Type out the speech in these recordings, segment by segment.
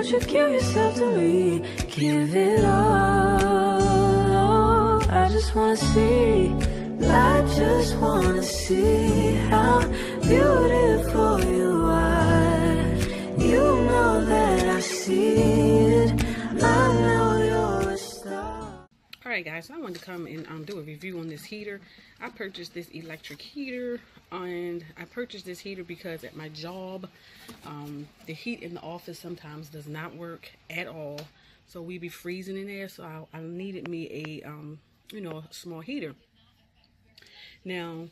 won't you give yourself to me? Give it all. I just wanna see, I just wanna see how beautiful you are. You know that I see it. I know you're a star. Alright guys, so I wanted to come and do a review on this heater. I purchased this electric heater, and I purchased this heater because at my job, the heat in the office sometimes does not work at all. So we be freezing in there, so I needed me a, you know, a small heater. Now,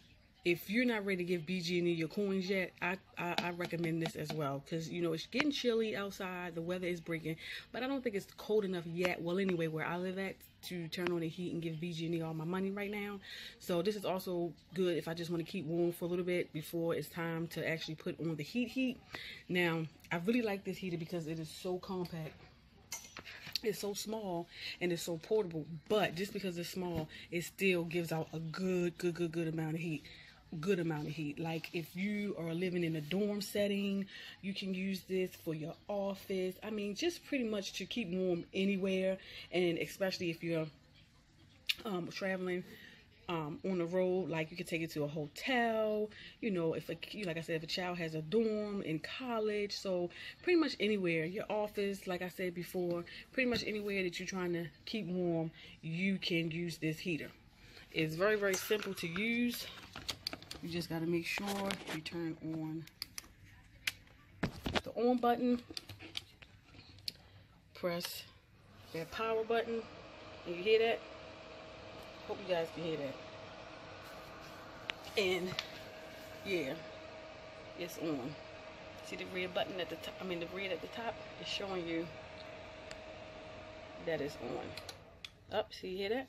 if you're not ready to give BG&E your coins yet, I recommend this as well, because, you know, it's getting chilly outside, the weather is breaking, but I don't think it's cold enough yet, well, anyway, where I live at, to turn on the heat and give BG&E all my money right now. So this is also good if I just want to keep warm for a little bit before it's time to actually put on the heat. Now, I really like this heater because it is so compact. It's so small and it's so portable, but just because it's small, it still gives out a good amount of heat. Like if you are living in a dorm setting, you can use this for your office. I mean, just pretty much to keep warm anywhere, and especially if you're traveling on the road. Like you can take it to a hotel, you know, if like I said, if a child has a dorm in college, so pretty much anywhere, your office, like I said before, pretty much anywhere that you're trying to keep warm, you can use this heater. It's very simple to use. You just got to make sure you turn on the on button, press that power button, and you hear that? Hope you guys can hear that. And yeah, it's on. See the red button at the top? I mean, the red at the top is showing you that it's on. Up, see, you hear that?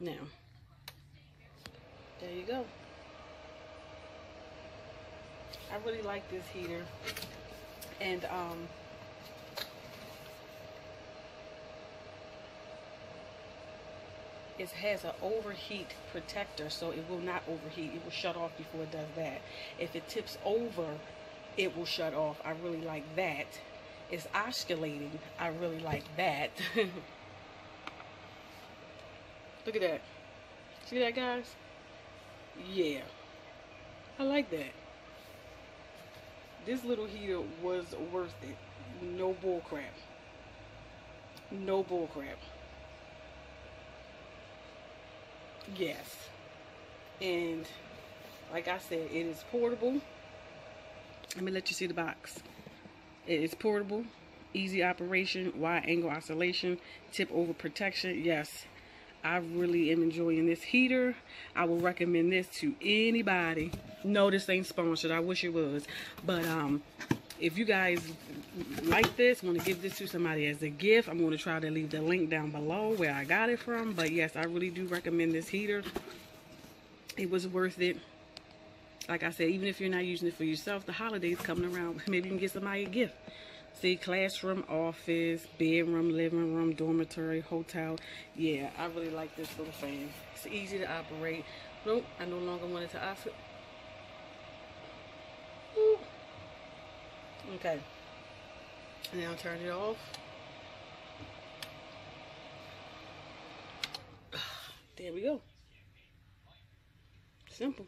Now, there you go. I really like this heater, and it has an overheat protector, so it will not overheat. It will shut off before it does that. If it tips over, it will shut off. I really like that. It's oscillating. I really like that. Look at that. See that, guys? Yeah. I like that. This little heater was worth it. No bull crap. No bull crap. Yes, and like I said, it is portable. Let me let you see the box. It is portable, easy operation, wide angle oscillation, tip over protection. Yes, I really am enjoying this heater. I will recommend this to anybody. No, this ain't sponsored. I wish it was, but if you guys like this, want to give this to somebody as a gift, I'm going to try to leave the link down below where I got it from. But yes, I really do recommend this heater. It was worth it. Like I said, even if you're not using it for yourself, the holidays coming around, maybe you can get somebody a gift. See, classroom, office, bedroom, living room, dormitory, hotel. Yeah, I really like this little fan. It's easy to operate. Nope, I no longer want it to operate. Okay, now turn it off. There we go. Simple.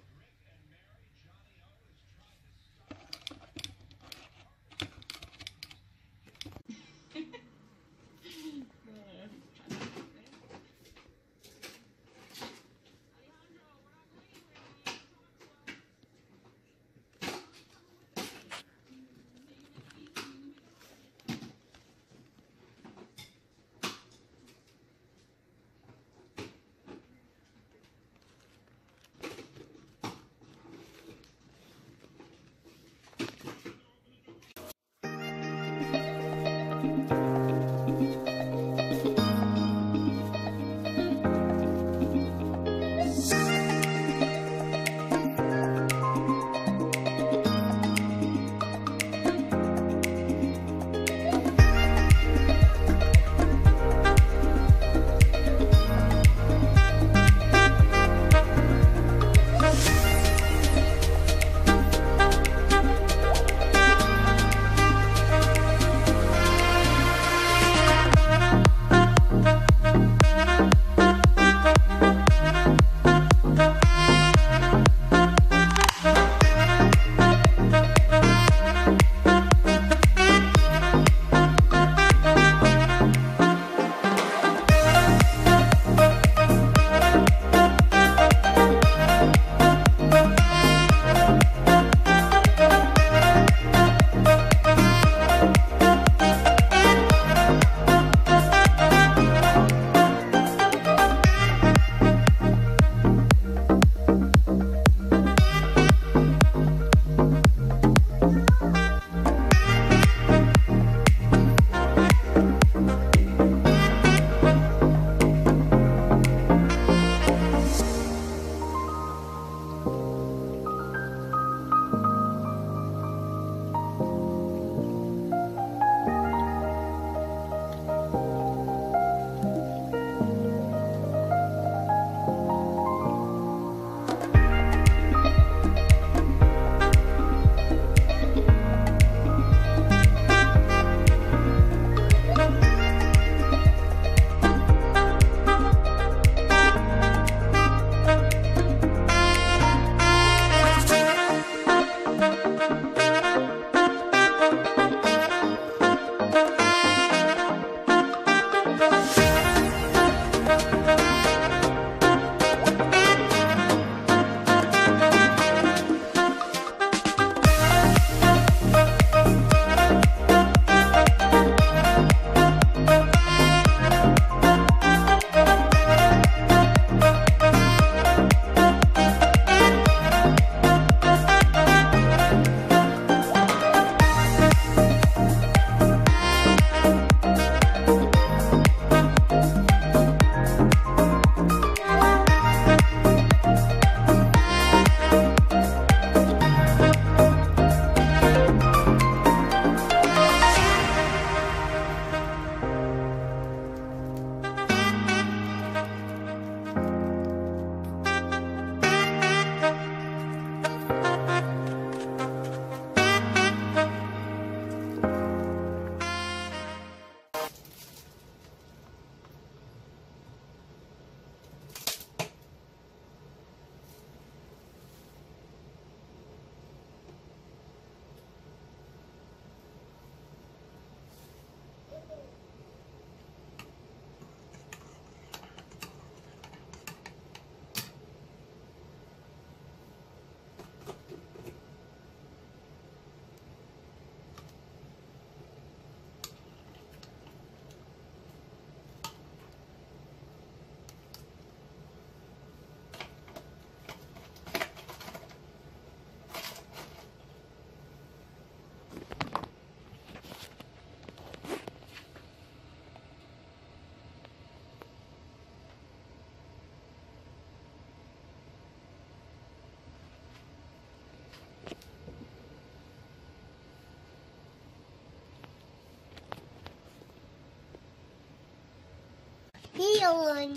Is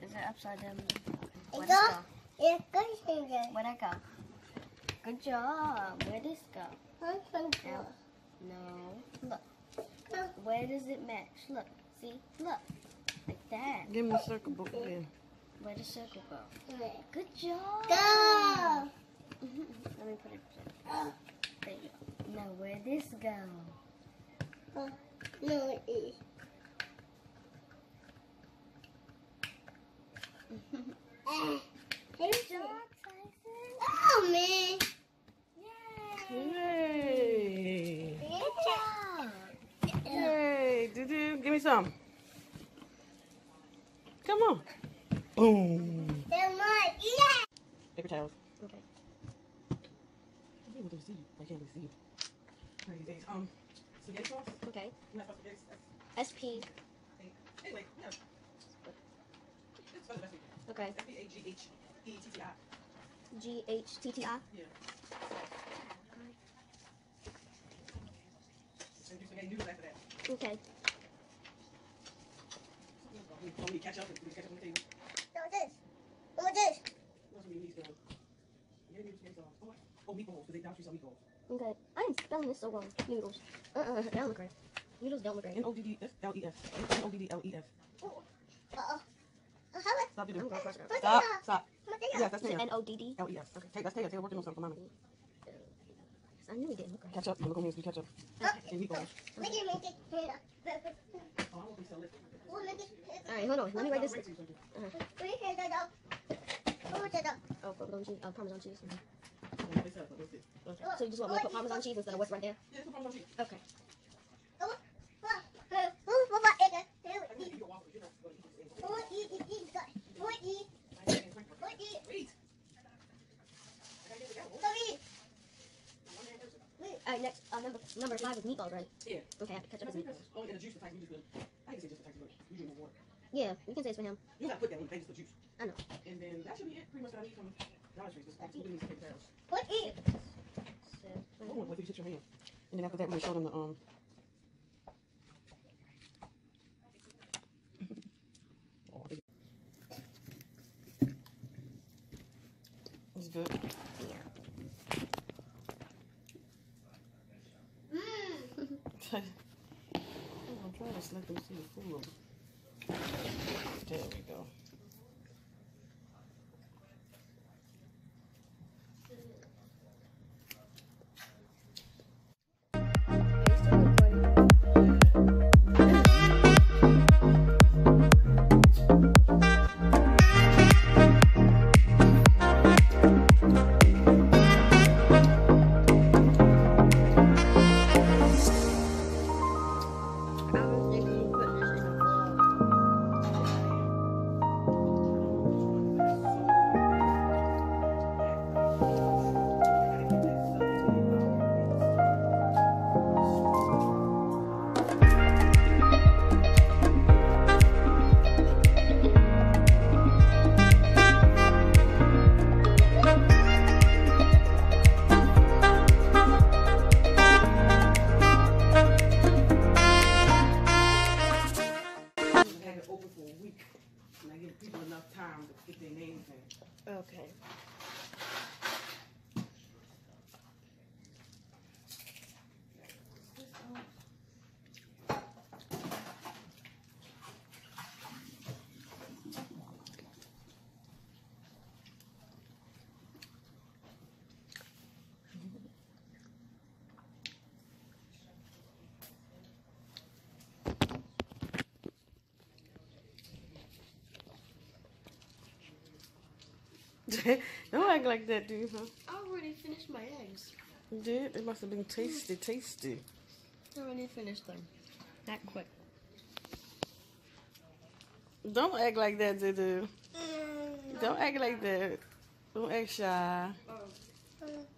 it upside down? Where'd it go? Where'd I go? Good job. Where does it go? No. Look. Where does it match? Look. See? Look. Like that. Give me a circle book again. Where does circle go? Good job. Go. Let me put it there. There you go. Now where this go? No, E. Hey, John. Oh, me. Yay. Yay. Good job. Yay. Doo-doo. Give me some. Come on. Boom. Come on. Yeah. Paper towels. Okay. I can't really see. Crazy days. Spaghetti sauce? Okay. No, spaghetti sauce. SP. Anyway, no. Okay. SPAGHETTI. GHTTI? Yeah. Okay. Catch up and catch up on the table. What's this? What's this? What's meatballs? Oh, meatballs, because they doubt you saw meatballs. Okay. I'm spelling this so wrong. Noodles. That don't look right. Noodles don't look right. N-O-D-D-F-L-E-F. N-O-D-D-L-E-F. Uh-oh. Stop, dude. Stop, stop. Yeah, that's me. N-O-D-D-L-E-S. Okay, that's Taylor. Taylor working on something for mommy. I knew he didn't look right. Ketchup. Look on me as we ketchup. And meatballs. Look at me. Alright, hold on. Let me write this. Oh, Parmesan cheese. So you just want me to put Parmesan cheese instead of what's right there? Yeah, put Parmesan cheese. Okay. Alright, next, number 5 is meatballs, right? Yeah. Okay, I have to catch up with meatballs. Oh, and the juice, the type you just put. I can say just the type you put. You drink more water. Yeah, you can say it's for him. You gotta put that one, thanks for juice. I know. And then that should be it, pretty much what I need from Dollar Tree. Just absolutely needs to take the towels. Put it! Oh, wait till you hit your hand. And then after that, we're gonna show them the, Oh, it's good. I'm trying to just let them see the food. There we go. Okay. Don't act like that, dude, huh? I already finished my eggs. You did? It must have been tasty, tasty. I already finished them. Not quick. Don't act like that, dude. Don't act like that. Don't act shy. Oh.